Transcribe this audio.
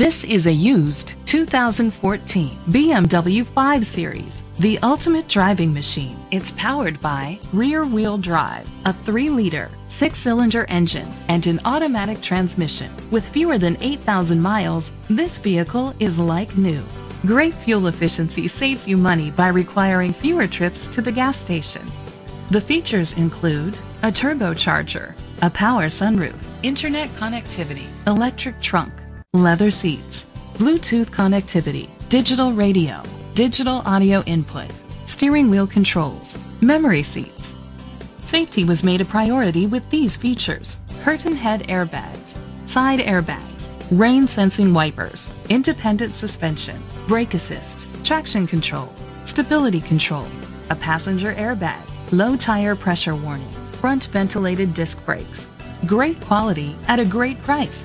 This is a used 2014 BMW 5 Series, the ultimate driving machine. It's powered by rear-wheel drive, a 3-liter, 6-cylinder engine, and an automatic transmission. With fewer than 8,000 miles, this vehicle is like new. Great fuel efficiency saves you money by requiring fewer trips to the gas station. The features include a turbocharger, a power sunroof, internet connectivity, electric trunk, leather seats, Bluetooth connectivity, digital radio, digital audio input, steering wheel controls, memory seats. Safety was made a priority with these features: curtain head airbags, side airbags, rain sensing wipers, independent suspension, brake assist, traction control, stability control, a passenger airbag, low tire pressure warning, front ventilated disc brakes. Great quality at a great price.